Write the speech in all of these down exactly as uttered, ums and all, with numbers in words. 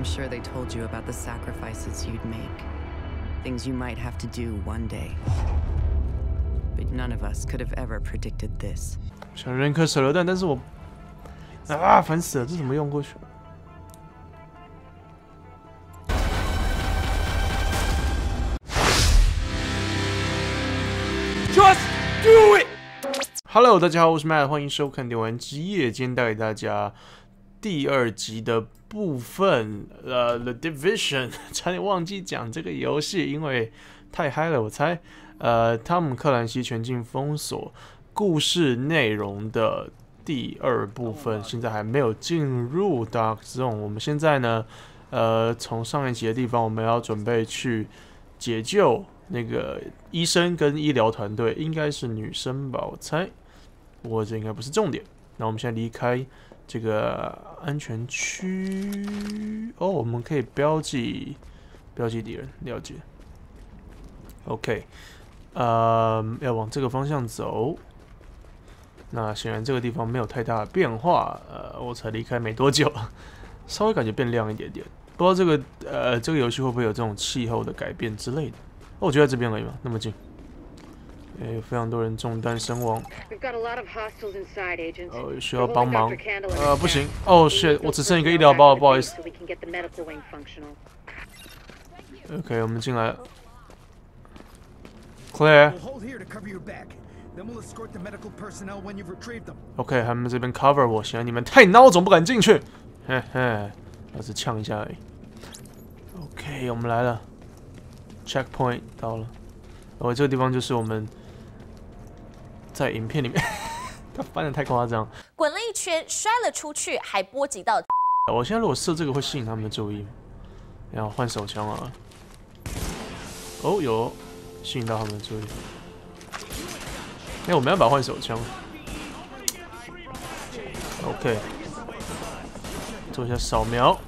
I'm sure they told you about the sacrifices you'd make, things you might have to do one day. But none of us could have ever predicted this. 想扔颗手榴弹，但是我啊，烦死了，这怎么用过去？ Hello， 大家好，我是 Matt， 欢迎收看《玩之夜》，今天带给大家第二集的部分。呃、uh, ，The Division， 差点忘记讲这个游戏，因为太嗨了，我猜。呃，汤姆·克兰西全境封锁故事内容的第二部分，现在还没有进入 Dark Zone。我们现在呢，呃，从上一集的地方，我们要准备去解救那个医生跟医疗团队，应该是女生吧，我猜。 不过这应该不是重点。那我们现在离开这个安全区哦，我们可以标记标记敌人，了解。OK， 呃，要往这个方向走。那显然这个地方没有太大的变化。呃，我才离开没多久，稍微感觉变亮一点点。不知道这个呃这个游戏会不会有这种气候的改变之类的？哦，我就在这边而已嘛，那么近。 哎，有非常多人中弹身亡。呃，需要帮忙。呃，不行。哦，是，我只剩一个医疗包，不好意思。OK， 我们进来了。Clear。OK， 他们这边 cover 我，显然你们太孬种，不敢进去。嘿嘿，我只呛一下而已。OK， 我们来了。Checkpoint 到了。哦，这个地方就是我们。 在影片里面他翻得太夸张，滚了一圈，摔了出去，还波及到。我现在如果射这个会吸引他们的注意，然后换手枪啊。哦，有吸引到他们的注意。哎、欸，我没办法换手枪。OK， 做一下扫描。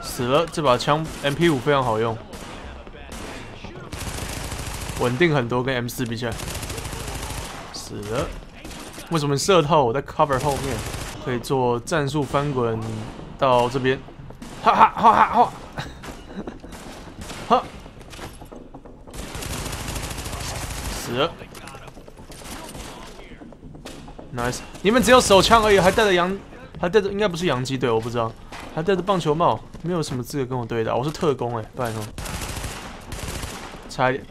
死了，这把枪 M P 五 非常好用。 稳定很多，跟 M 四 比起来。死了！为什么射到我在 cover 后面？可以做战术翻滚到这边，哈哈哈哈哈！哈！死了 ！Nice！ 你们只有手枪而已，还戴着洋，还戴着应该不是洋基队，我不知道，还戴着棒球帽，没有什么资格跟我对打，我是特工哎、欸，拜托，差一点。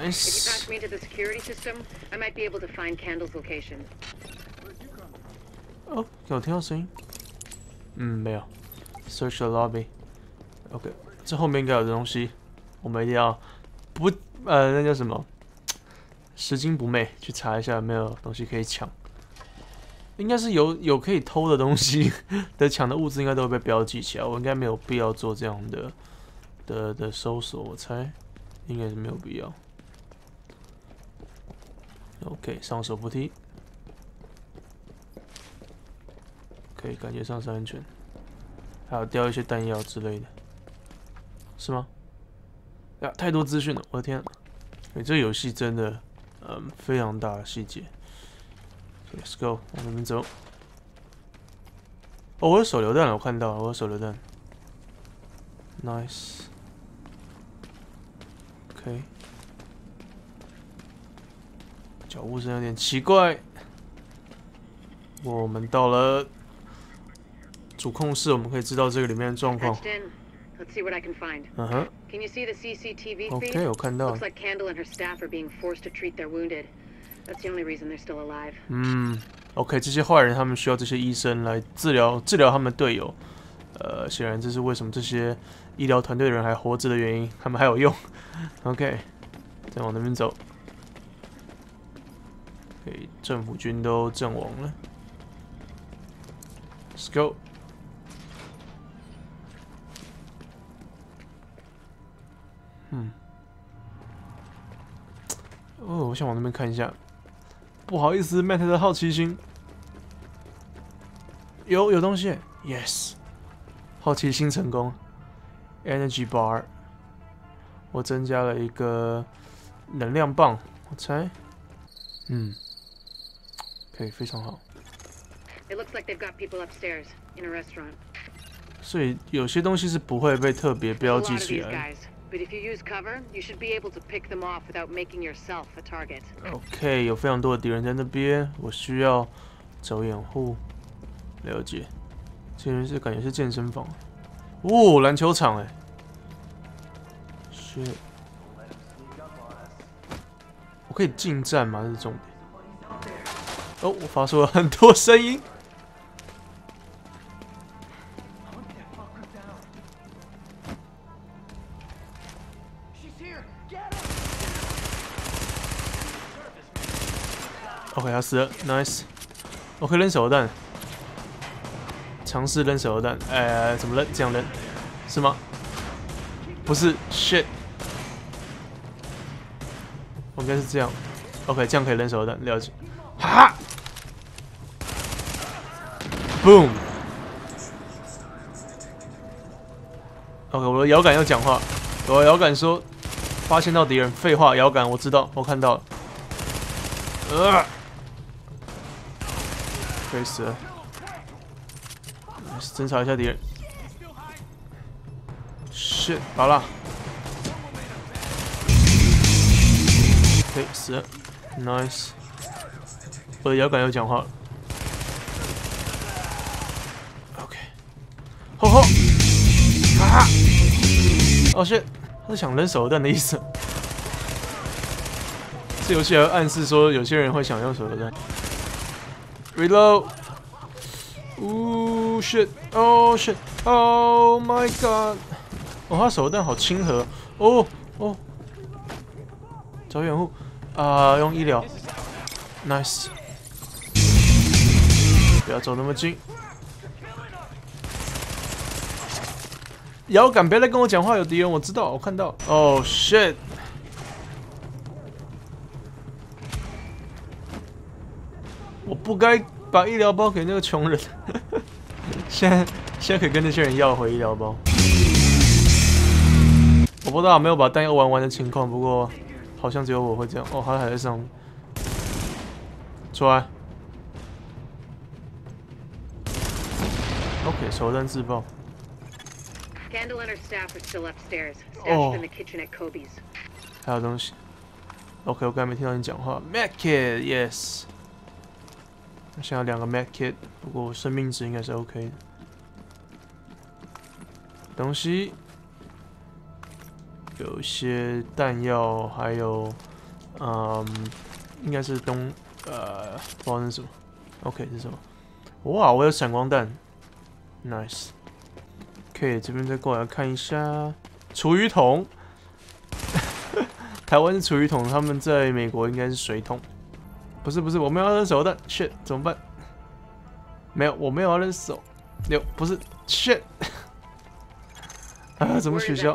If you patch me into the security system, I might be able to find Kandel's location. Oh, 有听到声音？嗯，没有。Search the lobby. OK， 这后面应该有东西，我们一定要不呃，那叫什么？拾金不昧，去查一下有没有东西可以抢。应该是有有可以偷的东西的抢的物资，应该都会被标记起来。我应该没有必要做这样的的的搜索，我猜应该是没有必要。 OK， 上手扶梯，可以感觉上是安全，还有掉一些弹药之类的，是吗？呀、啊，太多资讯了，我的天、啊！哎、欸，这游戏真的，嗯，非常大的细节。Let's go， 往那边走。哦，我有手榴弹了，我看到了，我有手榴弹。Nice。OK。 脚步声有点奇怪。我们到了主控室，我们可以知道这个里面的状况。嗯哼。OK， 我看到了。嗯 ，OK， 这些坏人他们需要这些医生来治疗治疗他们的队友。呃，显然这是为什么这些医疗团队的人还活着的原因，他们还有用。OK， 再往那边走。 政府军都阵亡了 ，Let's go。嗯，哦，我想往那边看一下。不好意思 ，Matt 的好奇心。有有东西 ，Yes， 好奇心成功。Energy bar， 我增加了一个能量棒，我猜，嗯。 可以，非常好。It looks like they've got people upstairs in a restaurant. 所以有些东西是不会被特别标记起来。But if you use cover, you should be able to pick them off without making yourself a target. Okay, 有非常多的敌人在那边，我需要找掩护。了解，这边是感觉是健身房。哦，篮球场哎。是。我可以近战吗？这是重点。哦，我发出了很多声音。 OK， 他死了 ，nice。OK， 扔手榴弹，尝试扔手榴弹。哎、欸，怎么扔？这样扔？是吗？不是 ，shit。我应该是这样。OK， 这样可以扔手榴弹，了解。哈哈 ，boom。OK， 我的摇杆要讲话。我的摇杆说，发现到敌人。废话，摇杆我知道，我看到了。呃 可以死了！侦查一下敌人。shit， 好了。可以死了 ，nice。我的摇杆又讲话了。OK， 吼吼，啊！哦 shit， 他是想扔手榴弹的意思。这游戏还暗示说有些人会想用手榴弹。 Reload. Ooh shit. Oh shit. Oh my god. 哦，他手榴弹好亲和。哦哦。找掩护啊，用医疗。Nice。不要走那么近。遥感，别来跟我讲话，有敌人，我知道，我看到。Oh shit. 我不该把医疗包给那个穷人。现在现在可以跟那些人要回医疗包。我不知道有没有把弹药玩完的情况，不过好像只有我会这样。哦，他还在上面。出来。OK， 手榴弹自爆。Kandel and her staff are still upstairs, stashed in the kitchen at Kobe's. 还有东西。OK， 我刚才没听到你讲话。Medkit, yes. 想要两个 medkit， 不过我生命值应该是 OK 的。东西有一些弹药，还有，嗯，应该是东，呃，不知道是什么。OK 是什么？哇，我有闪光弹 ，nice。OK， 这边再过来看一下厨余桶。台湾是厨余桶，他们在美国应该是水桶。 不是不是，我没有要扔手榴弹 ，shit， 怎么办？没有，我没有要扔手，六不是 ，shit， 啊，怎么取消？哦。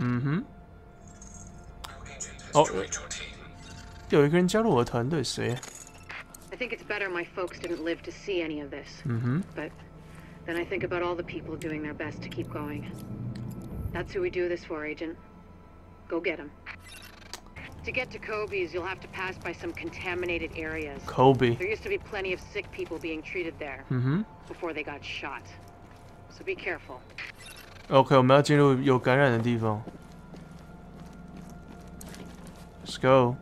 嗯哼。哦，有一个人加入我的团队，谁？嗯哼。 That's who we do this for, Agent. Go get him. To get to Kobe's, you'll have to pass by some contaminated areas. Kobe. There used to be plenty of sick people being treated there mm-hmm. before they got shot. So be careful. Okay, 我们要进入有感染的地方。Let's go.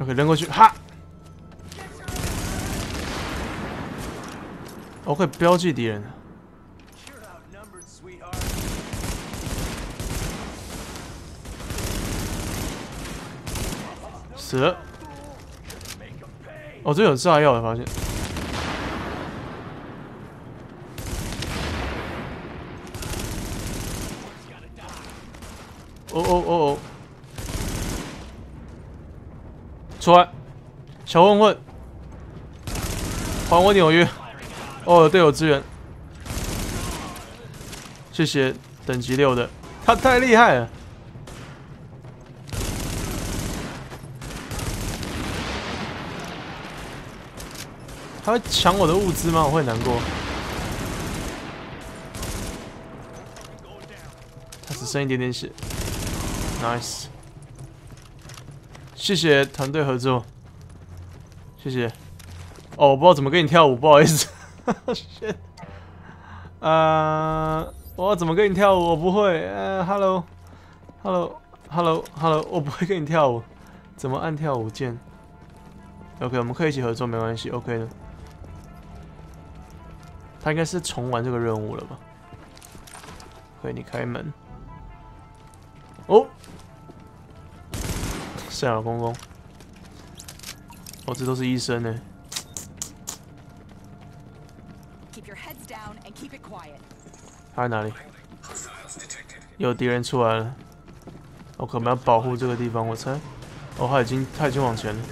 Okay, 扔过去，哈。Okay， 标记敌人。 死了！哦，这有炸药，我发现。哦哦哦哦！出来，小混混，还我纽约！哦，队友支援，谢谢等级六的，他太厉害了。 他会抢我的物资吗？我会难过。他只剩一点点血 ，nice。谢谢团队合作，谢谢。哦，我不知道怎么跟你跳舞，不好意思。呃，我怎么跟你跳舞？我不会。呃 ，hello，hello。Hello. Hello，Hello， hello, 我不会跟你跳舞，怎么按跳舞键 ？OK， 我们可以一起合作，没关系 ，OK 的。他应该是重玩这个任务了吧 ？OK， 你开门。哦，圣老公公，哦，这都是医生呢、欸。他在哪里？有敌人出来了。 我可能要保护这个地方，我猜。哦，他已经他已经往前了，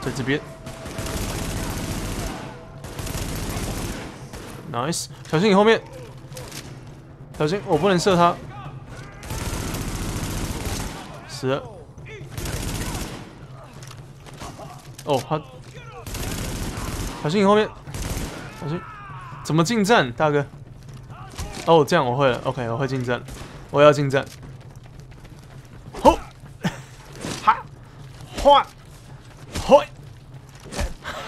在这边。Nice， 小心你后面，小心我不能射他。死了。哦，他。小心你后面，小心。怎么近战，大哥？哦，这样我会了。OK， 我会近战，我要近战。 嚯，嚯，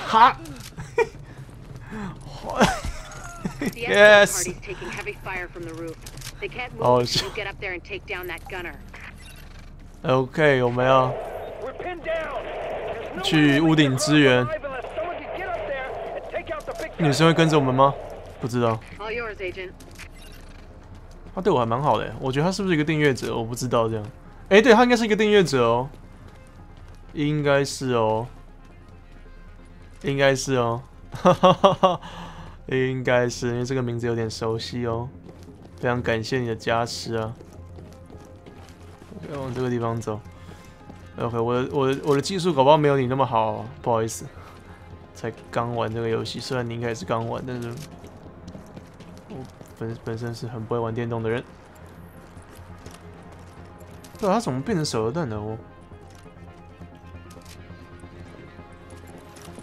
哈，嚯 ，yes。哦，是。OK， 我们要去屋顶支援。女生会跟着我们吗？不知道。他对我还蛮好的，我觉得他是不是一个订阅者，我不知道这样。哎，对他应该是一个订阅者哦。 应该是哦，应该是哦，哈哈哈哈，应该是，因为这个名字有点熟悉哦。非常感谢你的加持啊！我要往这个地方走。OK， 我的我的我的技术搞不好没有你那么好、啊，不好意思，才刚玩这个游戏。虽然你应该也是刚玩，但是我本本身是很不会玩电动的人。对啊，他怎么变成手榴弹了？我。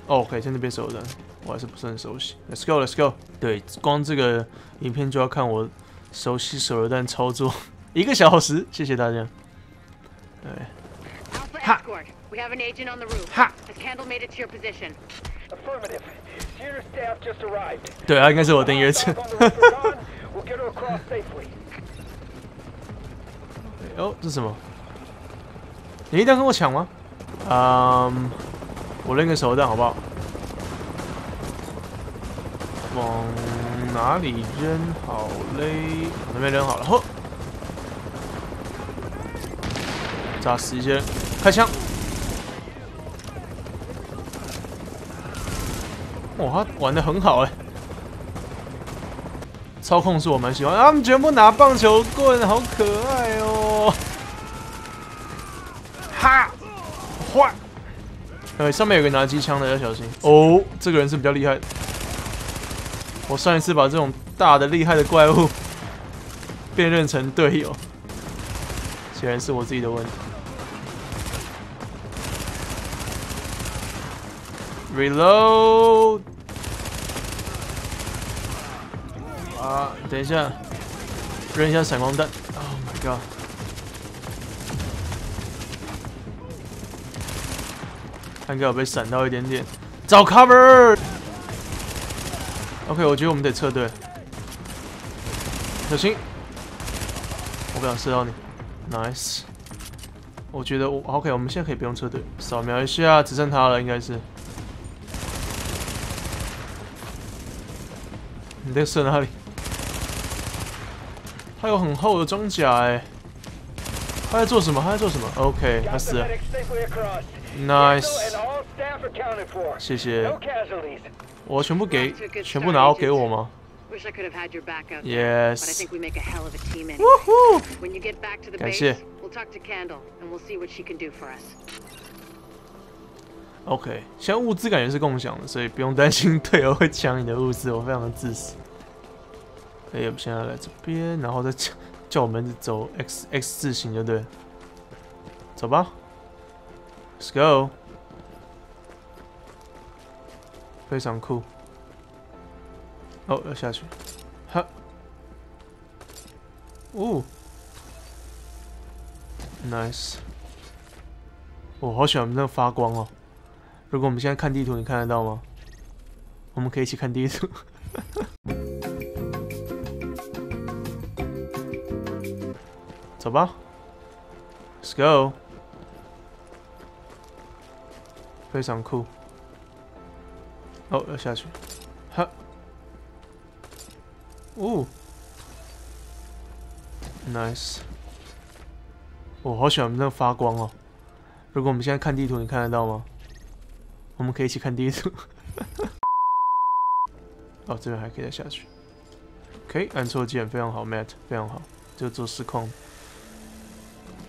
哦，可以，现在变熟人，我还是不是很熟悉。Let's go, let's go。对，光这个影片就要看我熟悉手榴弹操作一个小时，谢谢大家。对，哈，哈，对啊，应该是我订阅者。哦，这是什么？你一定要跟我抢吗？嗯、um,。 我扔个手榴弹好不好？往哪里扔好嘞？往那边扔好了，吼！炸死一些人，开枪！哇，他玩得很好哎、欸，操控是我蛮喜欢，他们全部拿棒球棍，好可爱哦！哈，换。 哎，上面有个拿机枪的，要小心哦！这个人是比较厉害的。我上一次把这种大的厉害的怪物辨认成队友，显然是我自己的问题。Reload！ 啊，等一下，扔一下闪光弹。Oh my god！ 他应该有被闪到一点点，找 cover。OK， 我觉得我们得撤队，小心！我不想射到你 ，nice。我觉得我 OK， 我们现在可以不用撤队，扫描一下，只剩他了，应该是。你在射哪里？他有很厚的装甲哎、欸，他在做什么？他在做什么 ？OK， 他死了。 Nice， 谢谢。我全部给，全部拿到给我吗 ？Yes。Woohoo！ 感谢。OK， 现在物资感觉是共享的，所以不用担心队友会抢你的物资。我非常的自私。可以，我们现在来这边，然后再叫叫我们走 X X 字形就对了，走吧。 Let's go， 非常酷。哦，要下去，哈，哦 ，nice。我好喜欢那发光哦！如果我们现在看地图，你看得到吗？我们可以一起看地图。走吧 ，Let's go！ 非常酷。哦，要下去。哈。哦。Nice。我好喜欢那发光哦！ 如果我们现在看地图，你看得到吗？我们可以一起看地图。哦，这边还可以再下去。可以按错键，非常好 ，Matt， 非常好，就做失控。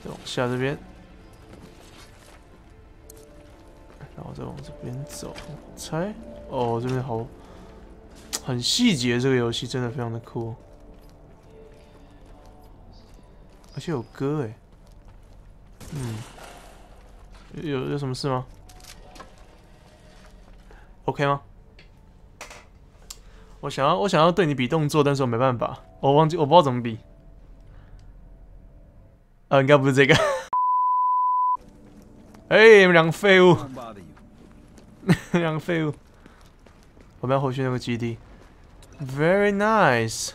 再往下这边，然后再往这边走，猜。哦，这边好，很细节，这个游戏真的非常的酷，而且有歌哎，嗯。 有有什么事吗 ？OK 吗？我想要我想要对你比动作，但是我没办法，我忘记我不知道怎么比。啊，应该不是这个。哎欸，你们两个废物！两个废物！我们要回去那个基地。Very nice.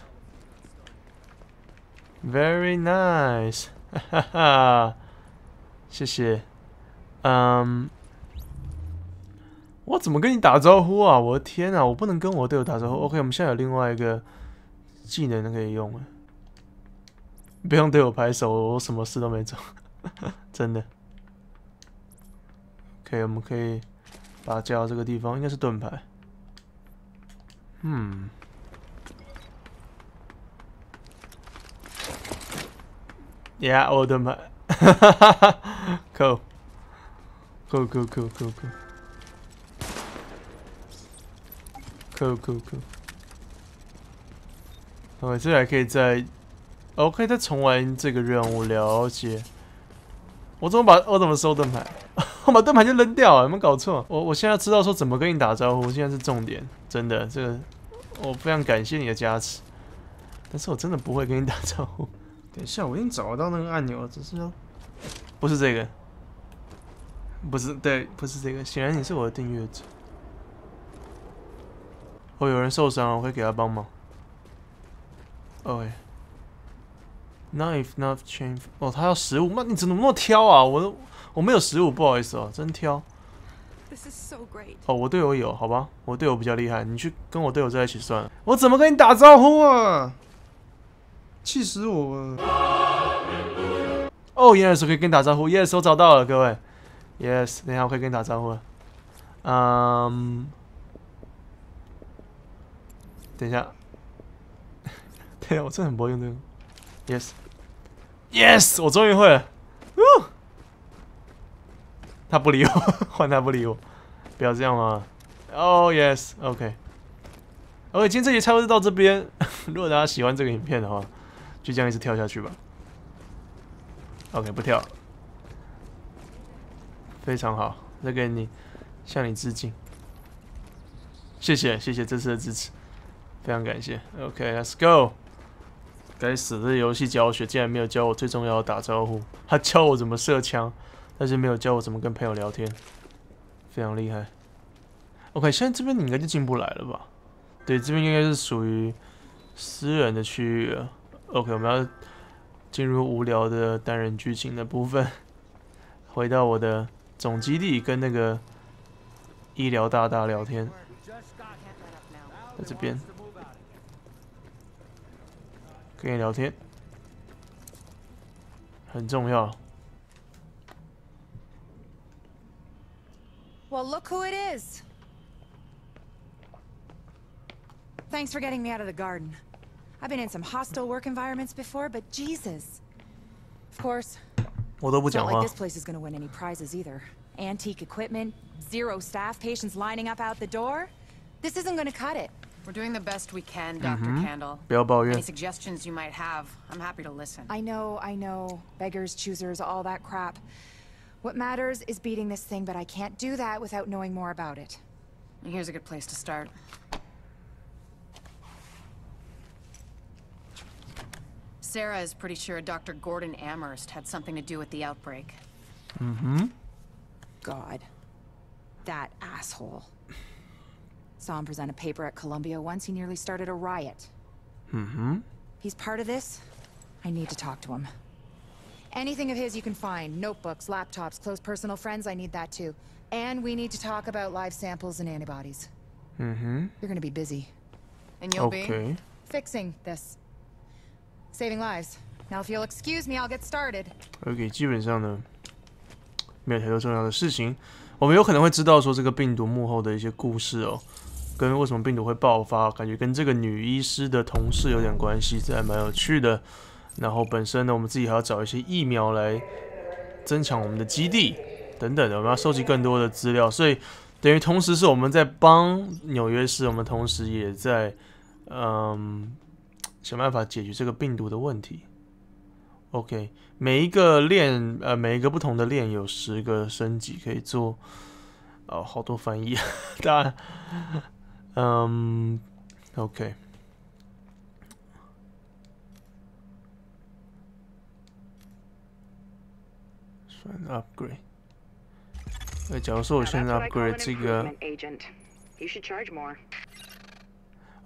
Very nice. 哈哈哈，谢谢。 嗯， um, 我怎么跟你打招呼啊？我的天啊，我不能跟我队友打招呼。OK， 我们现在有另外一个技能可以用了，不用对我拍手，我什么事都没做，真的。OK， 我们可以把它加到这个地方，应该是盾牌。嗯，呀，我盾牌，哈哈哈哈 ，Cool。 Go go go go go go go go！ OK， 这还可以再 ，OK， 再重玩这个任务。了解。我怎么把我怎么收盾牌？我把盾牌就扔掉啊！有没有搞错？我我现在知道说怎么跟你打招呼，现在是重点。真的，这个我非常感谢你的加持，但是我真的不会跟你打招呼。等一下，我已经找到那个按钮了，只是要不是这个。 不是，对，不是这个。显然你是我的订阅者。哦，有人受伤了，我会给他帮忙。OK。Knife, knife, chain。哦，他要食物，那你怎么那么挑啊？我我没有食物，不好意思哦，真挑。哦，我队友有，好吧，我队友比较厉害，你去跟我队友在一起算了。我怎么跟你打招呼啊？气死我了！哦，原来是可以跟你打招呼。Yes， 我找到了，各位。 Yes， 等一下我可以跟你打招呼了。嗯，等一下，对啊，我真的很不会用这个。Yes，Yes， 我终于会了。Woo! 他不理我，换他不理我，不要这样嘛。Oh yes，OK。OK， 今天这集差不多到这边。如果大家喜欢这个影片的话，就这样一直跳下去吧。OK， 不跳。 非常好，再给你向你致敬，谢谢谢谢这次的支持，非常感谢。OK，Let's go。该死，这游戏教学竟然没有教我最重要的打招呼，他教我怎么射枪，但是没有教我怎么跟朋友聊天，非常厉害。OK， 现在这边你应该就进不来了吧？对，这边应该是属于私人的区域了。OK， 我们要进入无聊的单人剧情的部分，回到我的。 总基地跟那个医疗大大聊天，在这边跟你聊天很重要。Well, look who it is. Thanks for getting me out of the garden. I've been in some hostile work environments before, but Jesus, of course. 我都不讲话。嗯哼。不要抱怨。Sarah is pretty sure Doctor Gordon Amherst had something to do with the outbreak. Mm-hmm. God. That asshole. Saw him present a paper at Columbia once. He nearly started a riot. Mm-hmm. He's part of this. I need to talk to him. Anything of his you can find. Notebooks, laptops, close personal friends. I need that too. And we need to talk about live samples and antibodies. Mm-hmm. You're gonna be busy. And you'll okay. be fixing this. Saving lives. Now if you'll excuse me, I'll get started. Okay, 基本上呢，没有太多重要的事情。我们有可能会知道说这个病毒幕后的一些故事哦。 跟为什么病毒会爆发，感觉跟这个女医师的同事有点关系，这还蛮有趣的。然后本身呢，我们自己还要找一些疫苗来增强我们的基地等等的，我们要收集更多的资料。所以等于同时是我们在帮纽约市，我们同时也在嗯想办法解决这个病毒的问题。OK， 每一个链呃每一个不同的链有十个升级可以做，哦，好多翻译，当然。 嗯 ，OK。算 upgrade。哎，假如说我现在 upgrade 这个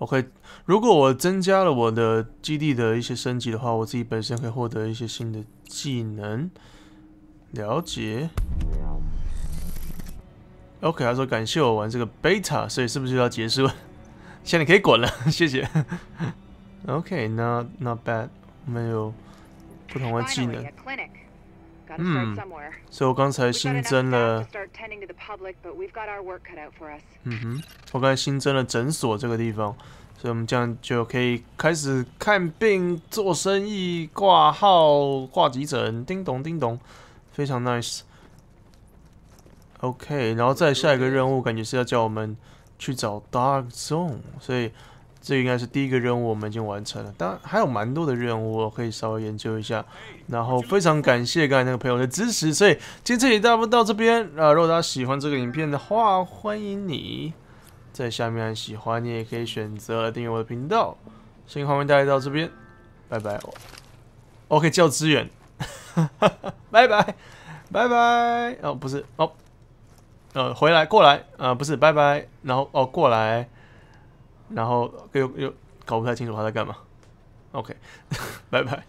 ，OK。如果我增加了我的基地的一些升级的话，我自己本身可以获得一些新的技能。了解。 OK， 他说感谢我玩这个 beta， 所以是不是要结束？现在你可以滚了，谢谢。OK， not not bad， 我们有不同的技能。嗯，所以我刚才新增了。嗯哼，我刚才新增了诊所这个地方，所以我们这样就可以开始看病、做生意、挂号、挂急诊，叮咚叮咚，非常 nice。 OK， 然后再下一个任务，感觉是要叫我们去找 Dark Zone， 所以这应该是第一个任务，我们已经完成了。当然还有蛮多的任务，我可以稍微研究一下。然后非常感谢刚才那个朋友的支持，所以今天这集大部分到这边啊、呃。如果大家喜欢这个影片的话，欢迎你在下面按喜欢，你也可以选择订阅我的频道。声音画面大概到这边，拜拜。OK， 叫支援，拜拜，拜拜。哦，不是，哦。 呃，回来过来，呃，不是，拜拜，然后哦，过来，然后又又搞不太清楚他在干嘛。OK， 拜拜。